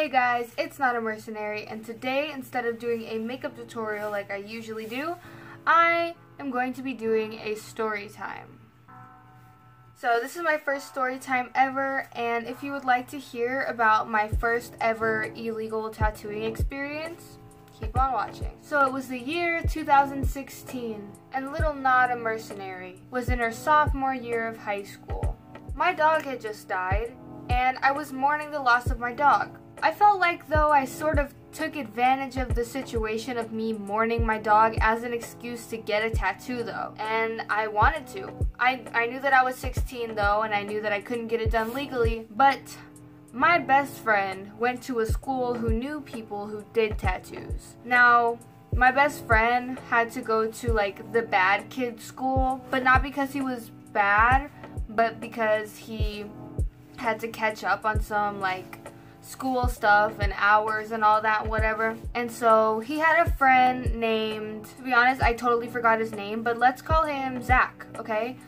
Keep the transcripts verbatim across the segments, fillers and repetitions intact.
Hey guys, it's Not a Mercenary, and today, instead of doing a makeup tutorial like I usually do, I am going to be doing a story time. So this is my first story time ever, and if you would like to hear about my first ever illegal tattooing experience, keep on watching. So it was the year two thousand sixteen, and little Not a Mercenary was in her sophomore year of high school. My dog had just died, and I was mourning the loss of my dog. I felt like though I sort of took advantage of the situation of me mourning my dog as an excuse to get a tattoo though, and I wanted to. I, I knew that I was sixteen though, and I knew that I couldn't get it done legally, but my best friend went to a school who knew people who did tattoos. Now, my best friend had to go to like the bad kid school, but not because he was bad, but because he had to catch up on some like school stuff and hours and all that whatever. And so he had a friend named, to be honest, I totally forgot his name, but let's call him Zach, okay?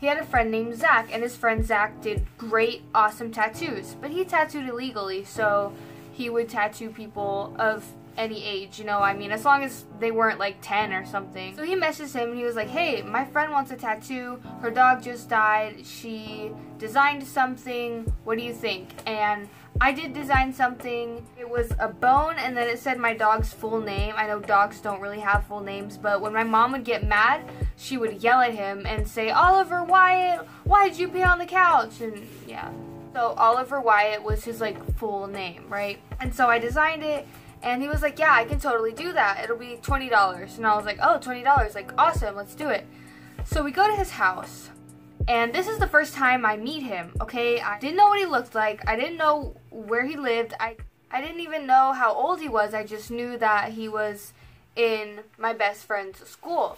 He had a friend named Zach, and his friend Zach did great, awesome tattoos, but he tattooed illegally, so he would tattoo people of any age, you know, I mean, as long as they weren't like ten or something. So he messaged him and he was like, hey, my friend wants a tattoo, her dog just died, she designed something, what do you think? And I did design something. It was a bone, and then it said my dog's full name. I know dogs don't really have full names, but when my mom would get mad, she would yell at him and say, Oliver Wyatt, why'd you pee on the couch? And yeah, so Oliver Wyatt was his like full name, right? And so I designed it. And he was like, yeah, I can totally do that. It'll be twenty dollars. And I was like, oh, twenty dollars. Like, awesome. Let's do it. So we go to his house. And this is the first time I meet him, okay? I didn't know what he looked like. I didn't know where he lived. I, I didn't even know how old he was. I just knew that he was in my best friend's school.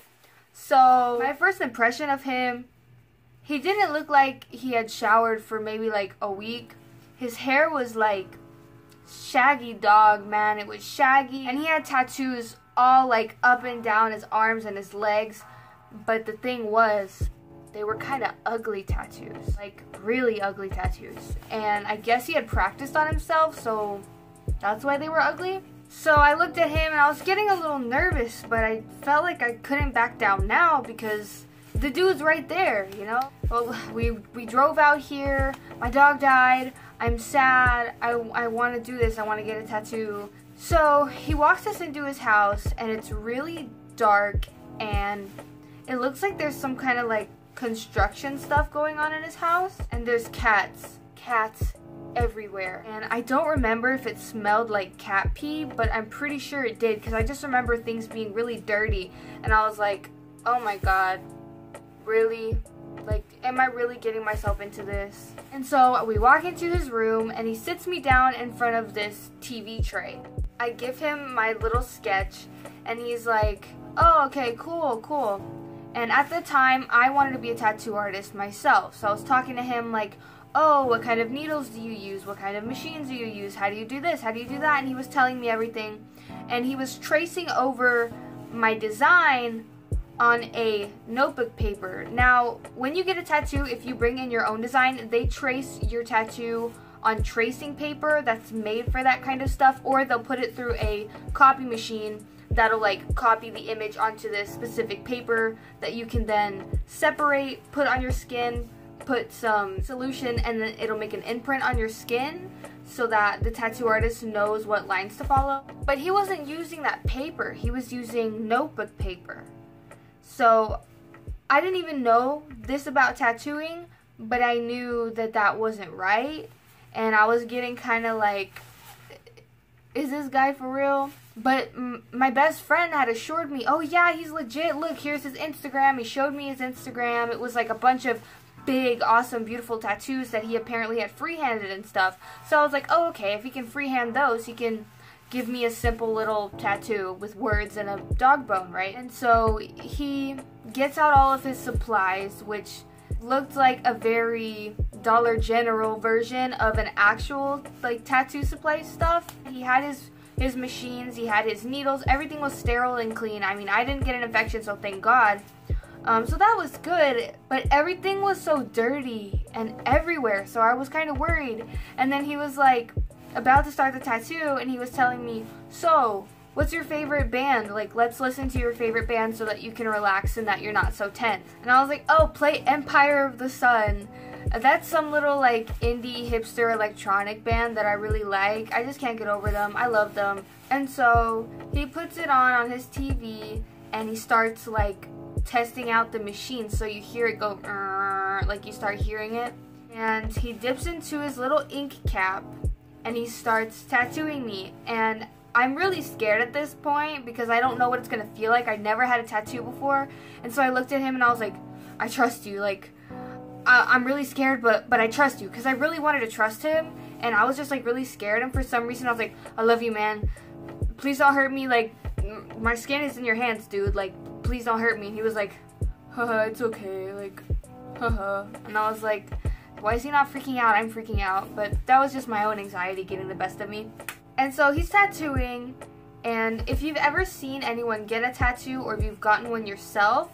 So my first impression of him, he didn't look like he had showered for maybe like a week. His hair was like shaggy dog, man. It was shaggy, and he had tattoos all like up and down his arms and his legs, but the thing was they were kind of ugly tattoos, like really ugly tattoos, and I guess he had practiced on himself, so that's why they were ugly. So I looked at him and I was getting a little nervous, but I felt like I couldn't back down now because the dude's right there, you know? Well, we, we drove out here, my dog died, I'm sad, I, I want to do this, I want to get a tattoo. So he walks us into his house, and it's really dark, and it looks like there's some kind of like construction stuff going on in his house, and there's cats, cats everywhere. And I don't remember if it smelled like cat pee, but I'm pretty sure it did, because I just remember things being really dirty, and I was like, oh my god. Really, like, am I really getting myself into this? And so we walk into his room, and he sits me down in front of this T V tray. I give him my little sketch, and he's like, oh, okay, cool, cool. And at the time, I wanted to be a tattoo artist myself, so I was talking to him like, oh, what kind of needles do you use? What kind of machines do you use? How do you do this? How do you do that? And he was telling me everything, and he was tracing over my design on a notebook paper. Now, when you get a tattoo, if you bring in your own design, they trace your tattoo on tracing paper that's made for that kind of stuff, or they'll put it through a copy machine that'll like copy the image onto this specific paper that you can then separate, put on your skin, put some solution, and then it'll make an imprint on your skin so that the tattoo artist knows what lines to follow. But he wasn't using that paper, he was using notebook paper. So I didn't even know this about tattooing, but I knew that that wasn't right, and I was getting kind of like, is this guy for real? But m my best friend had assured me, oh yeah, he's legit, look, here's his Instagram. He showed me his Instagram. It was like a bunch of big, awesome, beautiful tattoos that he apparently had freehanded and stuff. So I was like, oh okay, if he can freehand those, he can give me a simple little tattoo with words and a dog bone, right? And so he gets out all of his supplies, which looked like a very Dollar General version of an actual like tattoo supply stuff. He had his his machines, he had his needles, everything was sterile and clean. I mean, I didn't get an infection, so thank God. Um, so that was good, but everything was so dirty and everywhere, so I was kind of worried. And then he was like, about to start the tattoo, and he was telling me, so, what's your favorite band? Like, let's listen to your favorite band so that you can relax and that you're not so tense. And I was like, oh, play Empire of the Sun. That's some little, like, indie hipster electronic band that I really like. I just can't get over them. I love them. And so he puts it on on his T V, and he starts, like, testing out the machine. So you hear it go, like, you start hearing it. And he dips into his little ink cap, and he starts tattooing me. And I'm really scared at this point because I don't know what it's gonna feel like. I never had a tattoo before. And so I looked at him and I was like, I trust you. Like, I I'm really scared, but but I trust you. Because I really wanted to trust him. And I was just like really scared. And for some reason I was like, I love you, man. Please don't hurt me. Like, my skin is in your hands, dude. Like, please don't hurt me. And he was like, haha, it's okay. Like, haha. And I was like, why is he not freaking out? I'm freaking out. But that was just my own anxiety getting the best of me. And so he's tattooing, and if you've ever seen anyone get a tattoo or if you've gotten one yourself,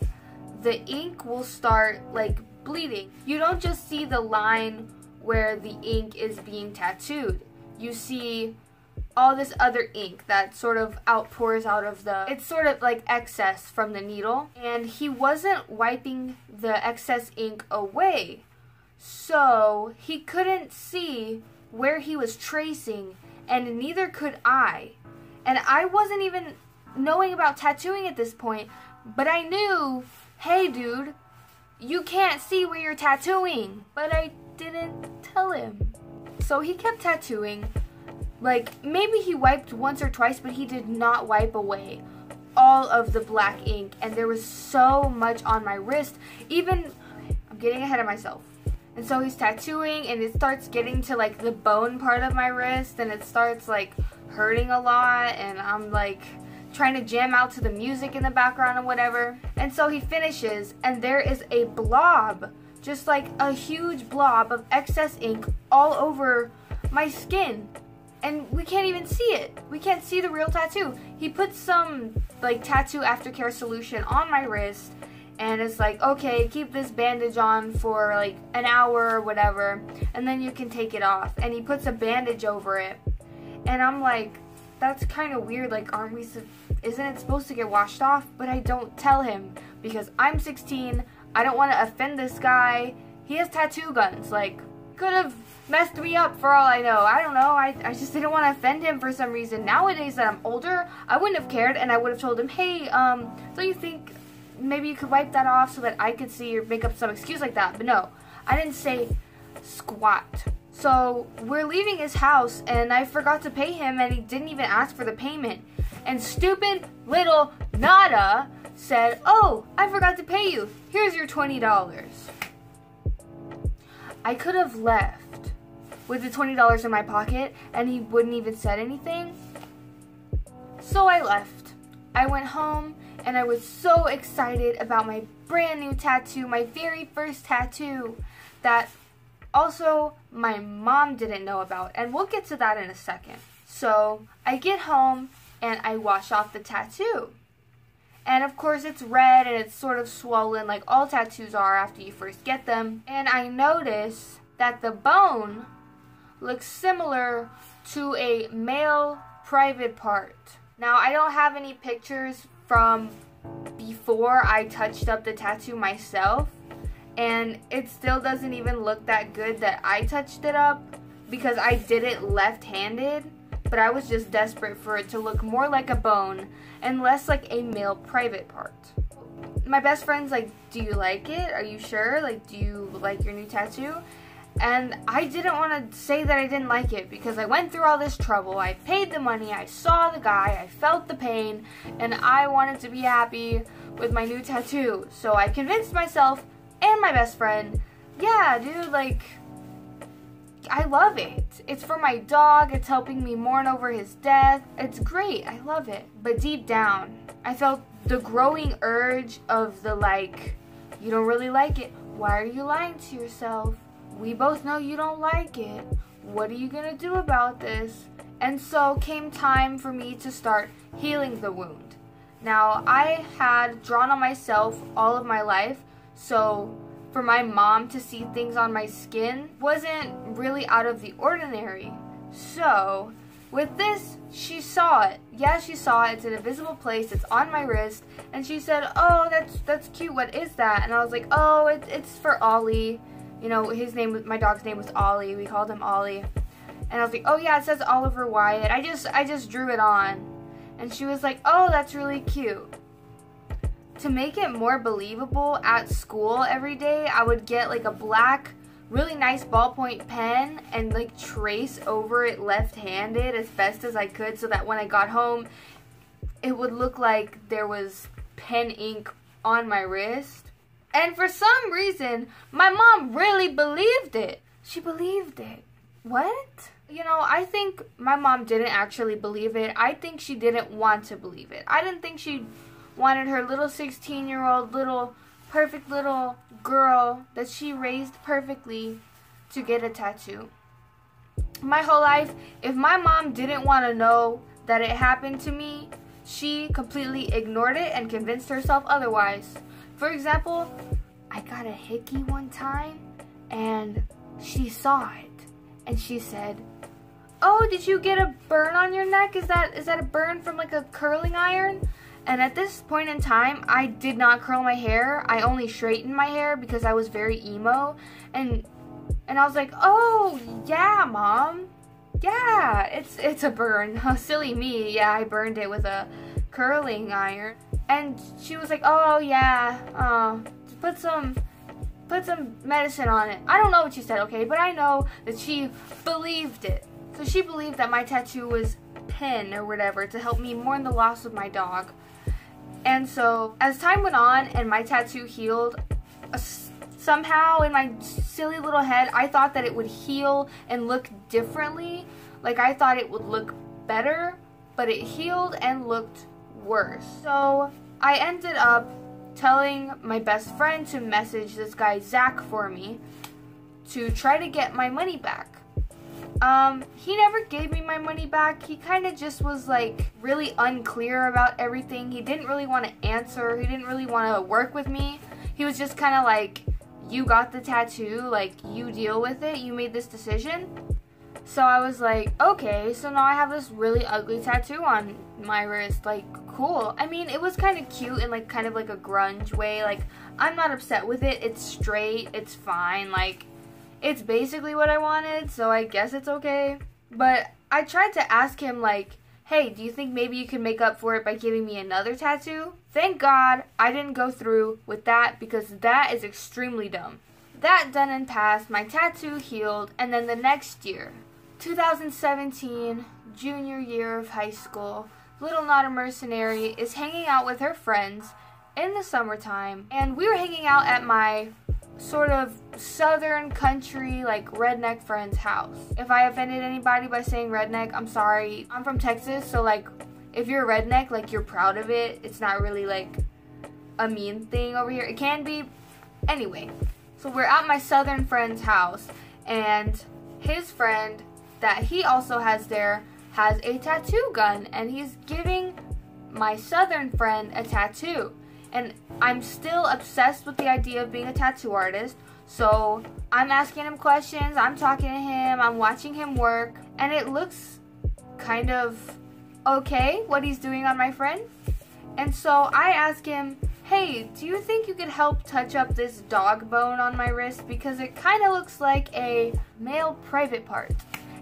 the ink will start, like, bleeding. You don't just see the line where the ink is being tattooed. You see all this other ink that sort of outpours out of the... It's sort of like excess from the needle. And he wasn't wiping the excess ink away, so he couldn't see where he was tracing, and neither could I. And I wasn't even knowing about tattooing at this point, but I knew, hey dude, you can't see where you're tattooing. But I didn't tell him. So he kept tattooing. Like, maybe he wiped once or twice, but he did not wipe away all of the black ink, and there was so much on my wrist. Even, I'm getting ahead of myself. And so he's tattooing, and it starts getting to, like, the bone part of my wrist, and it starts, like, hurting a lot, and I'm, like, trying to jam out to the music in the background and whatever. And so he finishes, and there is a blob, just, like, a huge blob of excess ink all over my skin. And we can't even see it. We can't see the real tattoo. He puts some, like, tattoo aftercare solution on my wrist, and it's like, okay, keep this bandage on for like an hour or whatever, and then you can take it off. And he puts a bandage over it. And I'm like, that's kind of weird. Like, aren't we, isn't it supposed to get washed off? But I don't tell him because I'm sixteen. I don't want to offend this guy. He has tattoo guns. Like, could have messed me up for all I know. I don't know. I, I just didn't want to offend him for some reason. Nowadays that I'm older, I wouldn't have cared, and I would have told him, hey, um, don't you think maybe you could wipe that off so that I could see, or make up some excuse like that. But no, I didn't say squat. So we're leaving his house, and I forgot to pay him, and he didn't even ask for the payment. And stupid little Nada said, oh, I forgot to pay you. Here's your twenty dollars. I could have left with the twenty dollars in my pocket, and he wouldn't even said anything. So I left. I went home. And I was so excited about my brand new tattoo, my very first tattoo, that also my mom didn't know about. And we'll get to that in a second. So I get home and I wash off the tattoo. And of course it's red and it's sort of swollen, like all tattoos are after you first get them. And I notice that the bone looks similar to a male private part. Now, I don't have any pictures from before I touched up the tattoo myself, and it still doesn't even look that good that I touched it up because I did it left-handed, but I was just desperate for it to look more like a bone and less like a male private part. My best friend's like, do you like it? Are you sure? Like, do you like your new tattoo? And I didn't want to say that I didn't like it because I went through all this trouble. I paid the money, I saw the guy, I felt the pain, and I wanted to be happy with my new tattoo. So I convinced myself and my best friend, yeah, dude, like, I love it. It's for my dog, it's helping me mourn over his death. It's great, I love it. But deep down, I felt the growing urge of the, like, you don't really like it. Why are you lying to yourself? We both know you don't like it. What are you gonna do about this? And so came time for me to start healing the wound. Now, I had drawn on myself all of my life, so for my mom to see things on my skin wasn't really out of the ordinary. So, with this, she saw it. Yeah, she saw it. It's an invisible place. It's on my wrist. And she said, oh, that's that's cute. What is that? And I was like, oh, it, it's for Ollie. You know, his name, my dog's name was Ollie. We called him Ollie. And I was like, oh, yeah, it says Oliver Wyatt. I just, I just drew it on. And she was like, oh, that's really cute. To make it more believable, at school every day, I would get like a black, really nice ballpoint pen and like trace over it left-handed as best as I could so that when I got home, it would look like there was pen ink on my wrist. And for some reason, my mom really believed it. She believed it. What? You know, I think my mom didn't actually believe it. I think she didn't want to believe it. I didn't think she wanted her little sixteen-year-old, little, perfect little girl that she raised perfectly to get a tattoo. My whole life, if my mom didn't want to know that it happened to me, she completely ignored it and convinced herself otherwise. For example, I got a hickey one time, and she saw it. And she said, oh, did you get a burn on your neck? Is that is that a burn from like a curling iron? And at this point in time, I did not curl my hair. I only straightened my hair because I was very emo. And and I was like, oh, yeah, Mom. Yeah, it's, it's a burn. Oh, silly me. Yeah, I burned it with a curling iron. And she was like, oh, yeah, uh, put some... put some medicine on it. I don't know what she said, okay, but I know that she believed it. So she believed that my tattoo was pen or whatever to help me mourn the loss of my dog. And so as time went on and my tattoo healed, uh, somehow in my silly little head, I thought that it would heal and look differently. Like I thought it would look better, but it healed and looked worse. So I ended up telling my best friend to message this guy Zach for me to try to get my money back. Um, he never gave me my money back. He kind of just was like really unclear about everything. He didn't really want to answer. He didn't really want to work with me. He was just kind of like, you got the tattoo, like you deal with it. You made this decision. So I was like, okay, so now I have this really ugly tattoo on my wrist, like, cool. I mean, it was kind of cute in, like, kind of, like, a grunge way, like, I'm not upset with it, it's straight, it's fine, like, it's basically what I wanted, so I guess it's okay. But I tried to ask him, like, hey, do you think maybe you can make up for it by giving me another tattoo? Thank God I didn't go through with that, because that is extremely dumb. That done and past, my tattoo healed, and then the next year, two thousand seventeen, junior year of high school, little Not a Mercenary is hanging out with her friends in the summertime, and we were hanging out at my sort of southern country, like, redneck friend's house. If I offended anybody by saying redneck, I'm sorry. I'm from Texas, so, like, if you're a redneck, like, you're proud of it. It's not really, like, a mean thing over here. It can be. Anyway, so we're at my southern friend's house, and his friend that he also has there has a tattoo gun, and he's giving my southern friend a tattoo. And I'm still obsessed with the idea of being a tattoo artist, so I'm asking him questions, I'm talking to him, I'm watching him work, and it looks kind of okay what he's doing on my friend. And so I ask him, hey, do you think you could help touch up this dog bone on my wrist, because it kind of looks like a male private part?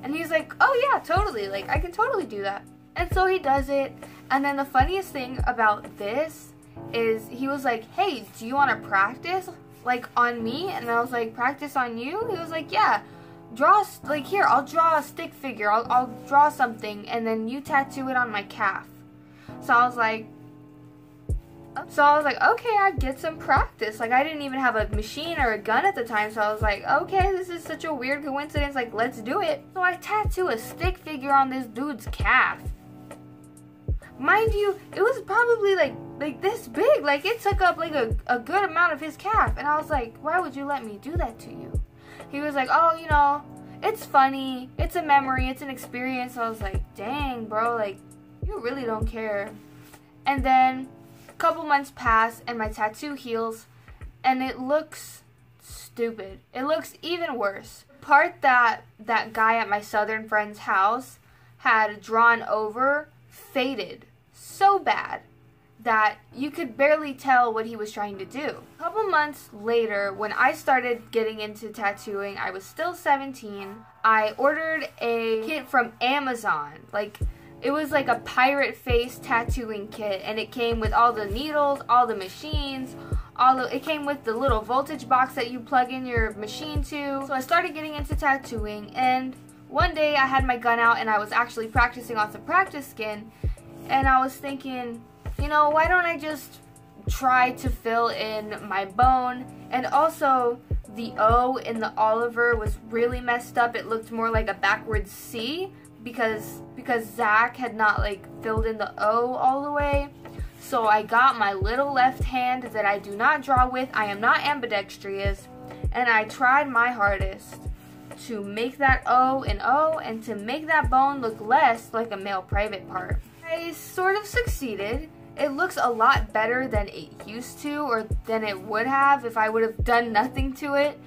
And he's like, oh yeah, totally, like, I can totally do that. And so he does it, and then the funniest thing about this is he was like, hey, do you want to practice, like, on me? And I was like, practice on you? He was like, yeah, draw, like, here, I'll draw a stick figure, I'll, I'll draw something, and then you tattoo it on my calf. So I was like, so I was like, okay, I get some practice. Like, I didn't even have a machine or a gun at the time, so I was like, okay, this is such a weird coincidence, like, let's do it. So I tattoo a stick figure on this dude's calf. Mind you, it was probably like like this big, like, it took up like a, a good amount of his calf. And I was like, why would you let me do that to you? He was like, oh, you know, it's funny, it's a memory, it's an experience. So I was like, dang, bro, like, you really don't care. And then couple months pass and my tattoo heals, and it looks stupid. It looks even worse. part that that guy at my southern friend's house had drawn over faded so bad that you could barely tell what he was trying to do. A couple months later, when I started getting into tattooing, I was still seventeen. I ordered a kit from Amazon. Like, it was like a pirate face tattooing kit, and it came with all the needles, all the machines, all the, it came with the little voltage box that you plug in your machine to. So I started getting into tattooing, and one day I had my gun out and I was actually practicing on some practice skin, and I was thinking, you know, why don't I just try to fill in my bone? And also, the O in the Oliver was really messed up. It looked more like a backwards C because because Zach had not like filled in the O all the way. So I got my little left hand that I do not draw with. I am not ambidextrous, and I tried my hardest to make that O an O and to make that bone look less like a male private part. I sort of succeeded. It looks a lot better than it used to, or than it would have if I would have done nothing to it.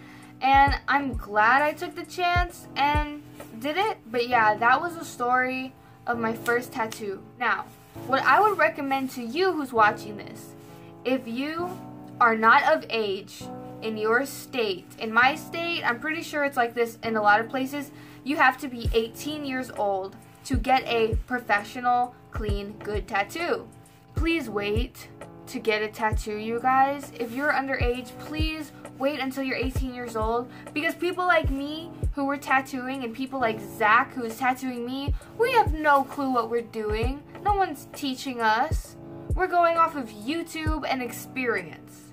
And I'm glad I took the chance and did it. But yeah, that was the story of my first tattoo. Now, what I would recommend to you who's watching this, if you are not of age in your state, in my state, I'm pretty sure it's like this in a lot of places, you have to be eighteen years old to get a professional, clean, good tattoo. Please wait to get a tattoo, you guys. If you're underage, please wait until you're eighteen years old, because people like me who were tattooing and people like Zach who is tattooing me, we have no clue what we're doing. No one's teaching us. We're going off of YouTube and experience.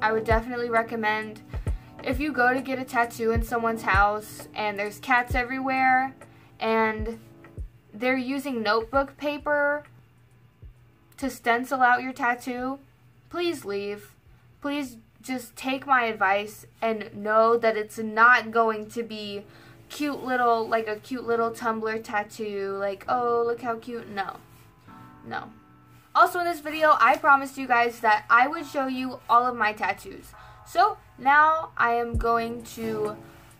I would definitely recommend, if you go to get a tattoo in someone's house and there's cats everywhere and they're using notebook paper to stencil out your tattoo, please leave. Please just take my advice and know that it's not going to be cute little, like a cute little Tumblr tattoo, like, oh, look how cute. No, no. Also, in this video, I promised you guys that I would show you all of my tattoos. So now I am going to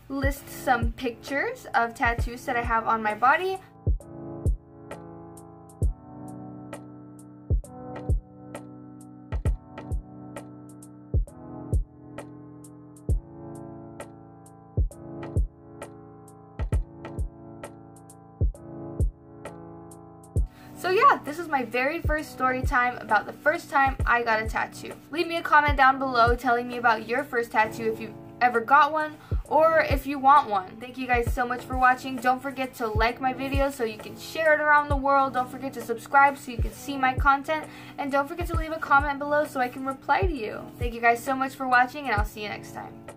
list some pictures of tattoos that I have on my body. So yeah, this is my very first story time about the first time I got a tattoo. Leave me a comment down below telling me about your first tattoo if you ever got one, or if you want one. Thank you guys so much for watching. Don't forget to like my video so you can share it around the world. Don't forget to subscribe so you can see my content. And don't forget to leave a comment below so I can reply to you. Thank you guys so much for watching, and I'll see you next time.